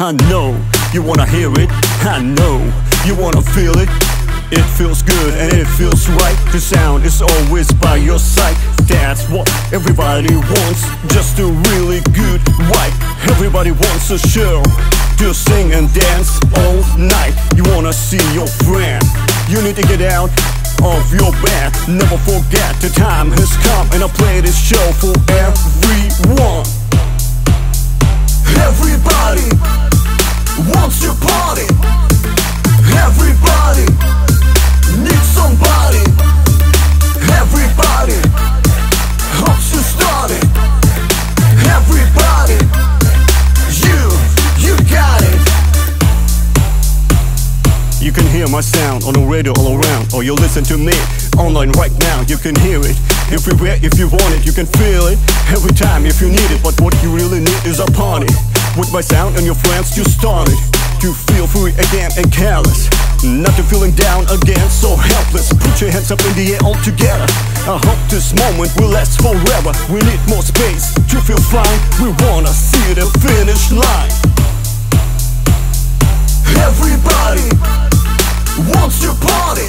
I know you wanna hear it, I know you wanna feel it. It feels good and it feels right. The sound is always by your side. That's what everybody wants, just a really good vibe. Everybody wants a show to sing and dance all night. You wanna see your friend, you need to get out of your bed. Never forget the time has come, and I play this show for everyone. Everybody wants to party. Everybody needs somebody. Everybody hopes to start it. Everybody, you got it. You can hear my sound on the radio all around, or you listen to me online right now. You can hear it everywhere if you want it. You can feel it every time if you need it. But what you really need is a party with my sound and your friends to start it. To feel free again and careless, not to feeling down again, so helpless. Put your hands up in the air all together. I hope this moment will last forever. We need more space to feel fine. We wanna see the finish line. Everybody wants to party.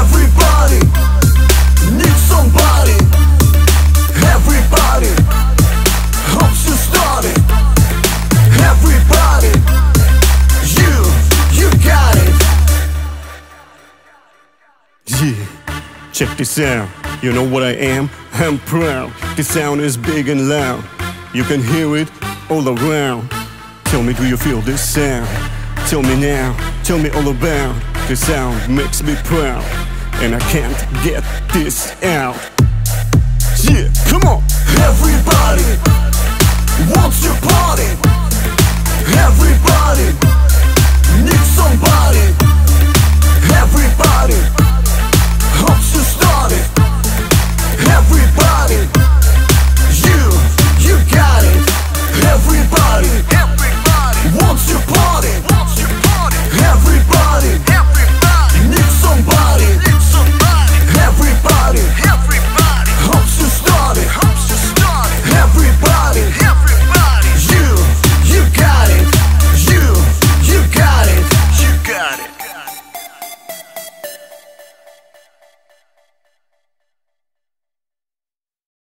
Everybody needs somebody. Everybody hopes to start it. Everybody, you got it. Yeah, check this out. You know what I am? I'm proud. The sound is big and loud. You can hear it all around. Tell me, do you feel this sound? Tell me now, tell me all about. The sound makes me proud, and I can't get this out. Yeah, come on. Everybody wants to party. Everybody